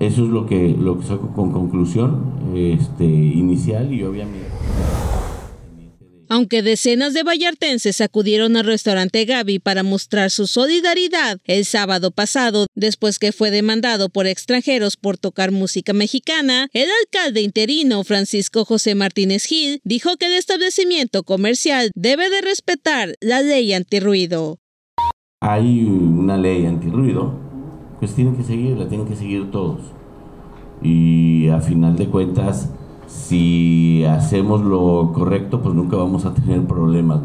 Eso es lo que saco con conclusión inicial y obviamente... Aunque decenas de vallartenses acudieron al restaurante Gaby para mostrar su solidaridad el sábado pasado, después que fue demandado por extranjeros por tocar música mexicana, el alcalde interino Francisco José Martínez Gil dijo que el establecimiento comercial debe de respetar la ley antirruido. Hay una ley antirruido, pues tienen que seguirla, tienen que seguir todos. Y a final de cuentas, si hacemos lo correcto, pues nunca vamos a tener problemas.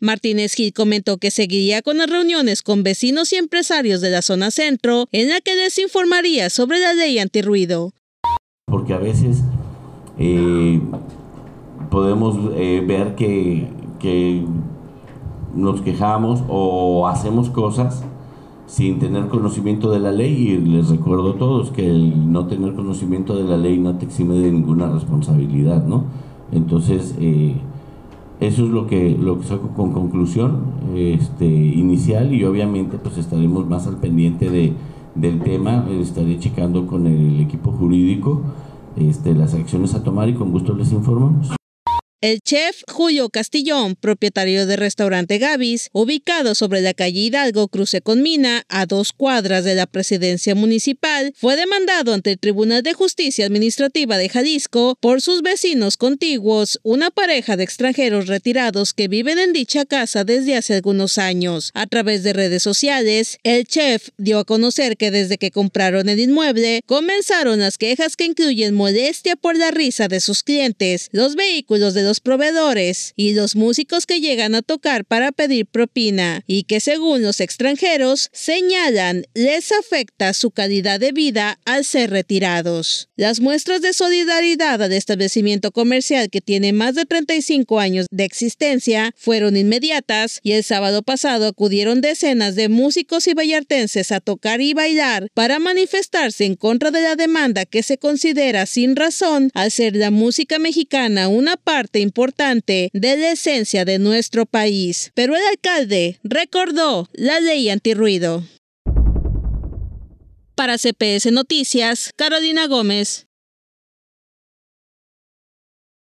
Martínez Gil comentó que seguiría con las reuniones con vecinos y empresarios de la zona centro, en la que les informaría sobre la ley antirruido. Porque a veces podemos ver que nos quejamos o hacemos cosas sin tener conocimiento de la ley, y les recuerdo a todos que el no tener conocimiento de la ley no te exime de ninguna responsabilidad, ¿no? Entonces, eso es lo que saco con conclusión inicial, y obviamente pues estaremos más al pendiente del tema, estaré checando con el equipo jurídico las acciones a tomar y con gusto les informamos. El chef Julio Castillón, propietario del restaurante Gaby's, ubicado sobre la calle Hidalgo cruce con Mina, a 2 cuadras de la presidencia municipal, fue demandado ante el Tribunal de Justicia Administrativa de Jalisco por sus vecinos contiguos, una pareja de extranjeros retirados que viven en dicha casa desde hace algunos años. A través de redes sociales, el chef dio a conocer que desde que compraron el inmueble, comenzaron las quejas que incluyen molestia por la risa de sus clientes, los vehículos de los proveedores y los músicos que llegan a tocar para pedir propina, y que según los extranjeros señalan les afecta su calidad de vida al ser retirados. Las muestras de solidaridad al establecimiento comercial, que tiene más de 35 años de existencia, fueron inmediatas, y el sábado pasado acudieron decenas de músicos y vallartenses a tocar y bailar para manifestarse en contra de la demanda, que se considera sin razón al ser la música mexicana una parte importante de la esencia de nuestro país. Pero el alcalde recordó la ley antirruido. Para CPS Noticias, Carolina Gómez.